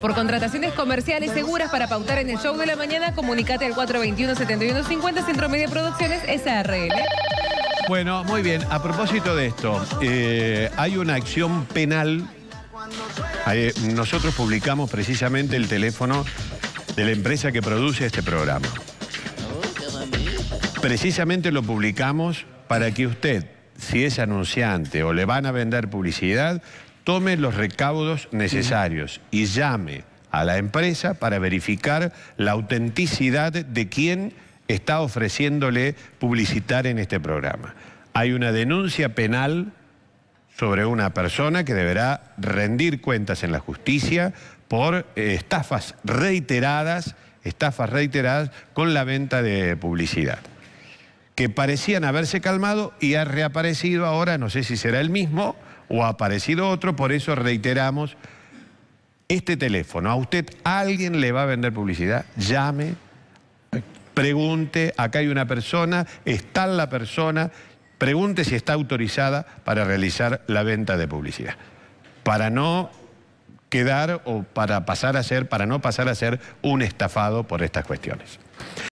Por contrataciones comerciales seguras para pautar en el show de la mañana, comunícate al 421-7150, Centro Media Producciones, SRL. Bueno, muy bien. A propósito de esto, hay una acción penal. Nosotros publicamos precisamente el teléfono de la empresa que produce este programa. Precisamente lo publicamos para que usted, si es anunciante o le van a vender publicidad, tome los recaudos necesarios y llame a la empresa para verificar la autenticidad de quien está ofreciéndole publicitar en este programa. Hay una denuncia penal sobre una persona que deberá rendir cuentas en la justicia por estafas reiteradas con la venta de publicidad, que parecían haberse calmado y ha reaparecido ahora, no sé si será el mismo o ha aparecido otro. Por eso reiteramos este teléfono. A usted alguien le va a vender publicidad, llame, pregunte, acá hay una persona, está la persona, pregunte si está autorizada para realizar la venta de publicidad, para no quedar o para no pasar a ser un estafado por estas cuestiones.